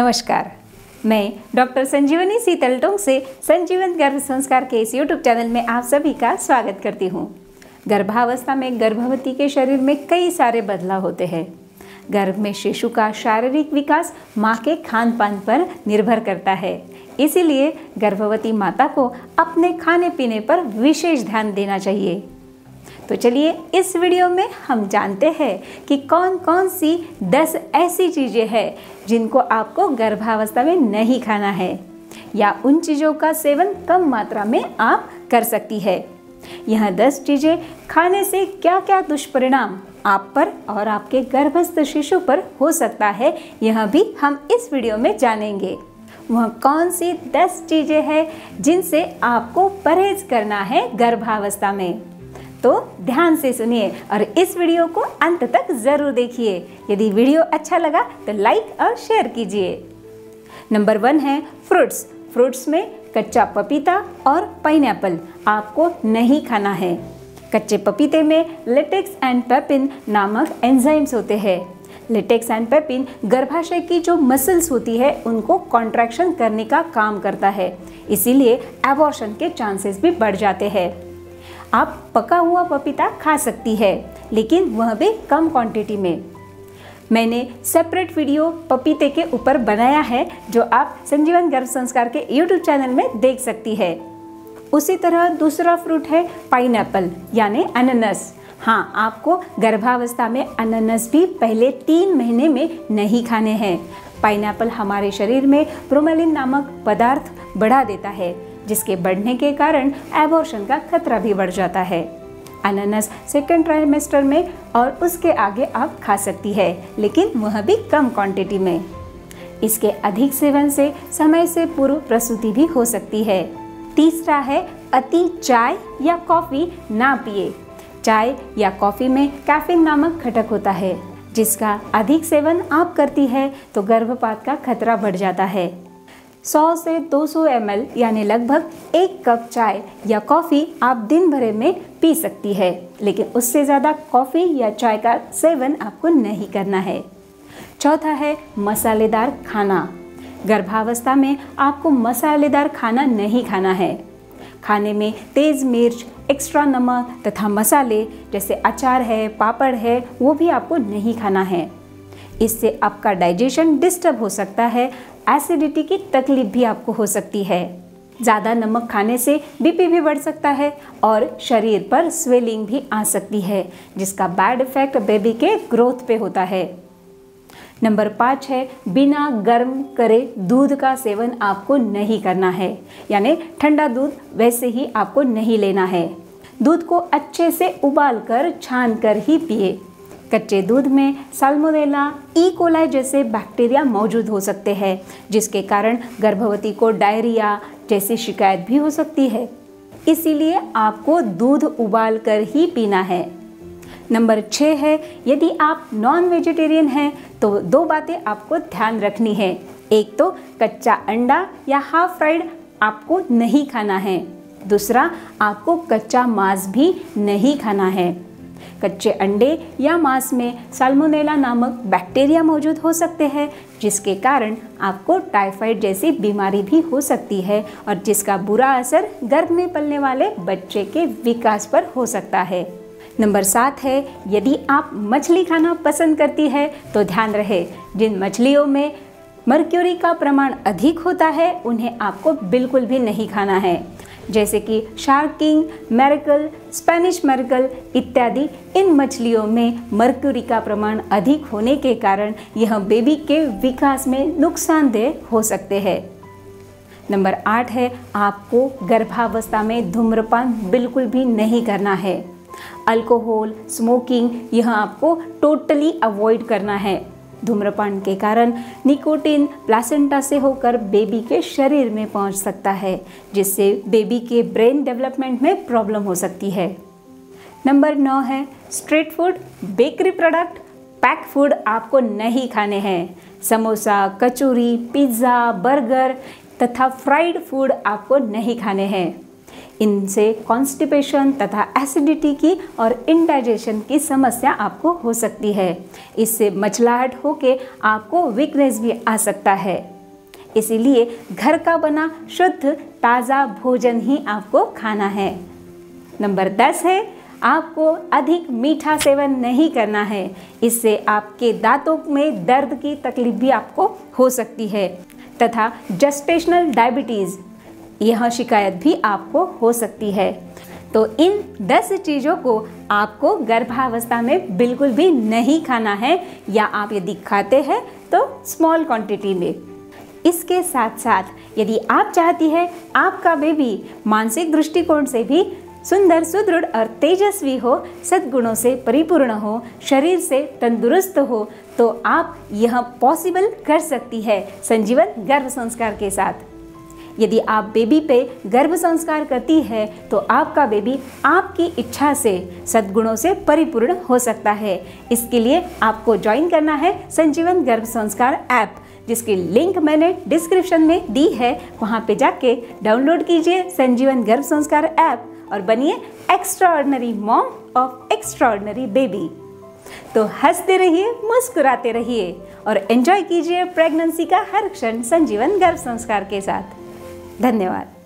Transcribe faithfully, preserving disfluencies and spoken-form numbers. नमस्कार, मैं डॉक्टर संजीवनी शीतल टोंगसे संजीवन गर्भ संस्कार के इस यूट्यूब चैनल में आप सभी का स्वागत करती हूँ। गर्भावस्था में गर्भवती के शरीर में कई सारे बदलाव होते हैं। गर्भ में शिशु का शारीरिक विकास माँ के खान पान पर निर्भर करता है, इसीलिए गर्भवती माता को अपने खाने पीने पर विशेष ध्यान देना चाहिए। तो चलिए इस वीडियो में हम जानते हैं कि कौन कौन सी दस ऐसी चीज़ें हैं जिनको आपको गर्भावस्था में नहीं खाना है या उन चीज़ों का सेवन कम मात्रा में आप कर सकती है। यह दस चीज़ें खाने से क्या क्या दुष्परिणाम आप पर और आपके गर्भस्थ शिशु पर हो सकता है, यह भी हम इस वीडियो में जानेंगे। वह कौन सी दस चीज़ें हैं जिनसे आपको परहेज करना है गर्भावस्था में, तो ध्यान से सुनिए और इस वीडियो को अंत तक ज़रूर देखिए। यदि वीडियो अच्छा लगा तो लाइक और शेयर कीजिए। नंबर वन है फ्रूट्स। फ्रूट्स में कच्चा पपीता और पाइनएप्पल आपको नहीं खाना है। कच्चे पपीते में लेटेक्स एंड पेपिन नामक एंजाइम्स होते हैं। लेटेक्स एंड पेपिन गर्भाशय की जो मसल्स होती है उनको कॉन्ट्रैक्शन करने का काम करता है, इसीलिए एबॉर्शन के चांसेस भी बढ़ जाते हैं। आप पका हुआ पपीता खा सकती है, लेकिन वह भी कम क्वांटिटी में। मैंने सेपरेट वीडियो पपीते के ऊपर बनाया है जो आप संजीवन गर्भ संस्कार के यूट्यूब चैनल में देख सकती है। उसी तरह दूसरा फ्रूट है पाइनएप्पल यानी अनानास। हाँ, आपको गर्भावस्था में अनानास भी पहले तीन महीने में नहीं खाने हैं। पाइनएप्पल हमारे शरीर में प्रोमेलिन नामक पदार्थ बढ़ा देता है, जिसके बढ़ने के कारण एबॉर्शन का खतरा भी बढ़ जाता है। अनानास सेकेंड ट्राइमेस्टर में और उसके आगे आप खा सकती है, लेकिन वह भी कम क्वांटिटी में। इसके अधिक सेवन से समय से पूर्व प्रसूति भी हो सकती है। तीसरा है अति चाय या कॉफ़ी ना पिए। चाय या कॉफ़ी में कैफीन नामक घटक होता है, जिसका अधिक सेवन आप करती है तो गर्भपात का खतरा बढ़ जाता है। सौ से दो सौ एम एल यानी लगभग एक कप चाय या कॉफ़ी आप दिन भर में पी सकती है, लेकिन उससे ज़्यादा कॉफ़ी या चाय का सेवन आपको नहीं करना है। चौथा है मसालेदार खाना। गर्भावस्था में आपको मसालेदार खाना नहीं खाना है। खाने में तेज़ मिर्च, एक्स्ट्रा नमक तथा मसाले जैसे अचार है, पापड़ है, वो भी आपको नहीं खाना है। इससे आपका डाइजेशन डिस्टर्ब हो सकता है। एसिडिटी की तकलीफ भी आपको हो सकती है। ज़्यादा नमक खाने से बीपी भी बढ़ सकता है और शरीर पर स्वेलिंग भी आ सकती है, जिसका बैड इफेक्ट बेबी के ग्रोथ पे होता है। नंबर पाँच है बिना गर्म करे दूध का सेवन आपको नहीं करना है, यानी ठंडा दूध वैसे ही आपको नहीं लेना है। दूध को अच्छे से उबाल कर, छान कर ही पिए। कच्चे दूध में साल्मोनेला, ई कोलाई जैसे बैक्टीरिया मौजूद हो सकते हैं, जिसके कारण गर्भवती को डायरिया जैसी शिकायत भी हो सकती है। इसीलिए आपको दूध उबाल कर ही पीना है। नंबर छः है, यदि आप नॉन वेजिटेरियन हैं तो दो बातें आपको ध्यान रखनी है। एक तो कच्चा अंडा या हाफ फ्राइड आपको नहीं खाना है। दूसरा, आपको कच्चा मांस भी नहीं खाना है। कच्चे अंडे या मांस में साल्मोनेला नामक बैक्टीरिया मौजूद हो सकते हैं, जिसके कारण आपको टाइफाइड जैसी बीमारी भी हो सकती है और जिसका बुरा असर गर्भ में पलने वाले बच्चे के विकास पर हो सकता है। नंबर सात है, यदि आप मछली खाना पसंद करती है तो ध्यान रहे, जिन मछलियों में मर्क्यूरी का प्रमाण अधिक होता है उन्हें आपको बिल्कुल भी नहीं खाना है, जैसे कि shark, king mackerel, Spanish mackerel इत्यादि। इन मछलियों में मर्क्यूरी का प्रमाण अधिक होने के कारण यह बेबी के विकास में नुकसानदेह हो सकते हैं। नंबर आठ है, आपको गर्भावस्था में धूम्रपान बिल्कुल भी नहीं करना है। अल्कोहल, स्मोकिंग, यह आपको टोटली अवॉइड करना है। धूम्रपान के कारण निकोटीन प्लासेंटा से होकर बेबी के शरीर में पहुंच सकता है, जिससे बेबी के ब्रेन डेवलपमेंट में प्रॉब्लम हो सकती है। नंबर नौ है, street food, bakery product, pack food आपको नहीं खाने हैं। समोसा, कचौरी, पिज़्ज़ा, बर्गर तथा फ्राइड फूड आपको नहीं खाने हैं। इनसे कॉन्स्टिपेशन तथा एसिडिटी की और इनडाइजेशन की समस्या आपको हो सकती है। इससे मचलाहट होके आपको वीकनेस भी आ सकता है। इसीलिए घर का बना शुद्ध ताज़ा भोजन ही आपको खाना है। नंबर दस है, आपको अधिक मीठा सेवन नहीं करना है। इससे आपके दांतों में दर्द की तकलीफ भी आपको हो सकती है तथा गैस्टेशनल डायबिटीज़ यह शिकायत भी आपको हो सकती है। तो इन दस चीज़ों को आपको गर्भावस्था में बिल्कुल भी नहीं खाना है, या आप यदि खाते हैं तो स्मॉल क्वांटिटी में। इसके साथ साथ यदि आप चाहती हैं आपका बेबी मानसिक दृष्टिकोण से भी सुंदर, सुदृढ़ और तेजस्वी हो, सद्गुणों से परिपूर्ण हो, शरीर से तंदुरुस्त हो, तो आप यह पॉसिबल कर सकती है संजीवन गर्भ संस्कार के साथ। यदि आप बेबी पे गर्भ संस्कार करती है तो आपका बेबी आपकी इच्छा से सद्गुणों से परिपूर्ण हो सकता है। इसके लिए आपको ज्वाइन करना है संजीवन गर्भ संस्कार ऐप, जिसकी लिंक मैंने डिस्क्रिप्शन में दी है। वहाँ पे जाके डाउनलोड कीजिए संजीवन गर्भ संस्कार ऐप और बनिए extraordinary mom of extraordinary baby. तो हंसते रहिए, मुस्कुराते रहिए और एंजॉय कीजिए प्रेगनेंसी का हर क्षण संजीवन गर्भ संस्कार के साथ। धन्यवाद।